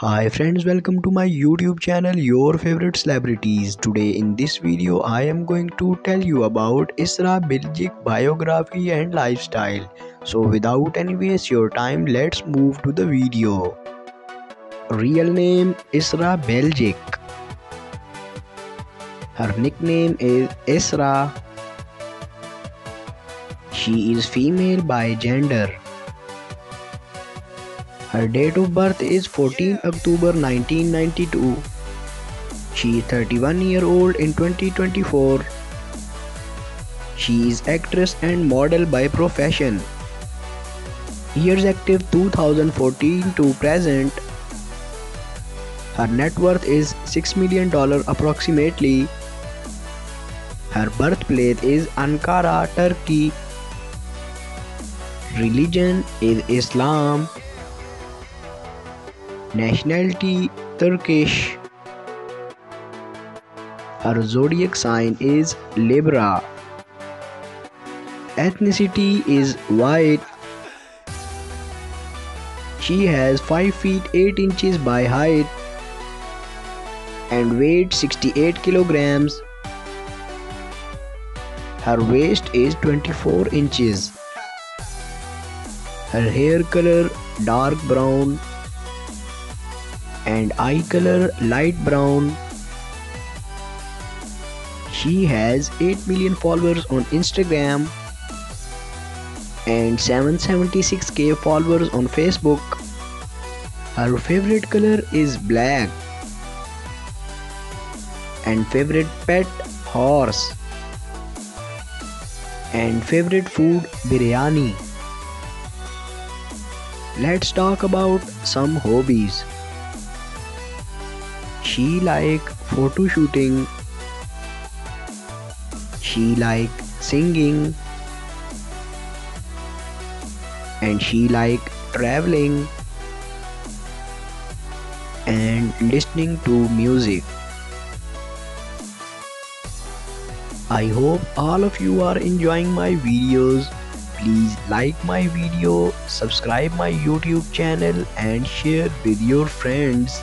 Hi friends, welcome to my YouTube channel Your Favorite Celebrities. Today in this video I am going to tell you about Esra Bilgiç biography and lifestyle. So without any waste your time, let's move to the video. Real name Esra Bilgiç. Her nickname is Esra. She is female by gender. Her date of birth is 14 October 1992. She is 31 years old in 2024. She is actress and model by profession. Years active 2014 to present. Her net worth is $6 million approximately. Her birthplace is Ankara, Turkey. Religion is Islam. Nationality Turkish. Her zodiac sign is Libra. Ethnicity is white. She has 5 feet 8 inches by height and weight 68 kilograms. Her waist is 24 inches. Her hair color dark brown and eye color light brown. She has 8 million followers on Instagram and 776k followers on Facebook. Her favorite color is black and favorite pet horse and favorite food biryani. Let's talk about some hobbies. She like photo shooting. She like singing. And she like traveling and listening to music. I hope all of you are enjoying my videos. Please like my video, subscribe my YouTube channel and share with your friends.